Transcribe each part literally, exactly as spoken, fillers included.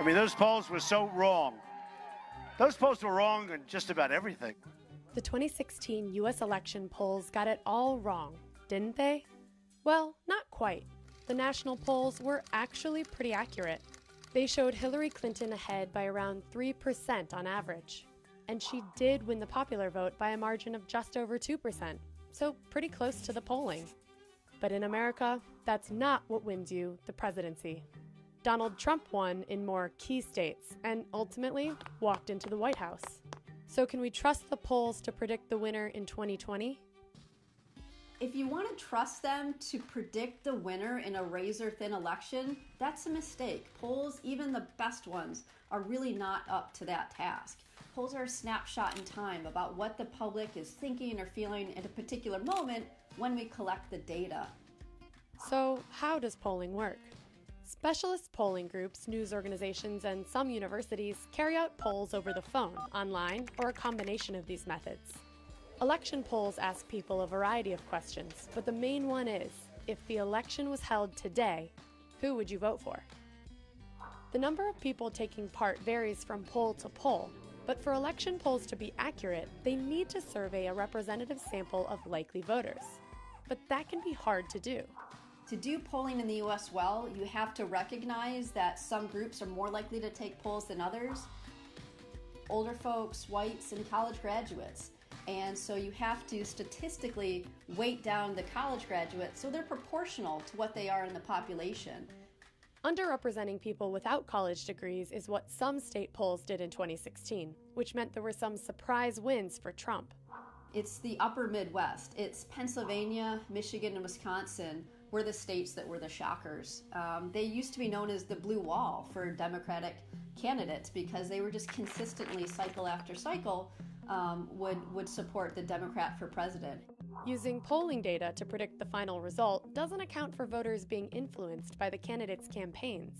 I mean, those polls were so wrong. Those polls were wrong in just about everything. The twenty sixteen U S election polls got it all wrong, didn't they? Well, not quite. The national polls were actually pretty accurate. They showed Hillary Clinton ahead by around three percent on average. And she did win the popular vote by a margin of just over two percent, so pretty close to the polling. But in America, that's not what wins you the presidency. Donald Trump won in more key states and ultimately walked into the White House. So can we trust the polls to predict the winner in twenty twenty? If you want to trust them to predict the winner in a razor-thin election, that's a mistake. Polls, even the best ones, are really not up to that task. Polls are a snapshot in time about what the public is thinking or feeling at a particular moment when we collect the data. So how does polling work? Specialist polling groups, news organizations, and some universities carry out polls over the phone, online, or a combination of these methods. Election polls ask people a variety of questions, but the main one is, if the election was held today, who would you vote for? The number of people taking part varies from poll to poll, but for election polls to be accurate, they need to survey a representative sample of likely voters. But that can be hard to do. To do polling in the U S well, you have to recognize that some groups are more likely to take polls than others. Older folks, whites, and college graduates. And so you have to statistically weight down the college graduates so they're proportional to what they are in the population. Underrepresenting people without college degrees is what some state polls did in twenty sixteen, which meant there were some surprise wins for Trump. It's the upper Midwest. It's Pennsylvania, Michigan, and Wisconsin were the states that were the shockers. Um, they used to be known as the blue wall for Democratic candidates because they were just consistently, cycle after cycle, Um, would, would support the Democrat for president. Using polling data to predict the final result doesn't account for voters being influenced by the candidates' campaigns.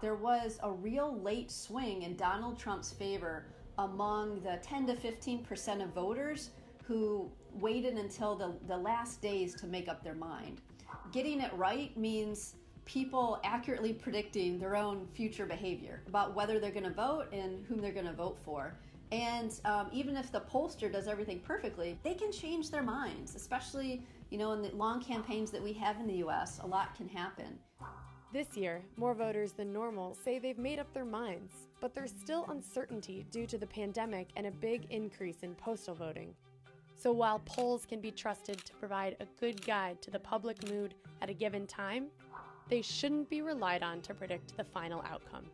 There was a real late swing in Donald Trump's favor among the ten to fifteen percent of voters who waited until the, the last days to make up their mind. Getting it right means people accurately predicting their own future behavior about whether they're going to vote and whom they're going to vote for. And um, even if the pollster does everything perfectly, they can change their minds, especially, you know, in the long campaigns that we have in the U S, a lot can happen. This year, more voters than normal say they've made up their minds, but there's still uncertainty due to the pandemic and a big increase in postal voting. So while polls can be trusted to provide a good guide to the public mood at a given time, they shouldn't be relied on to predict the final outcome.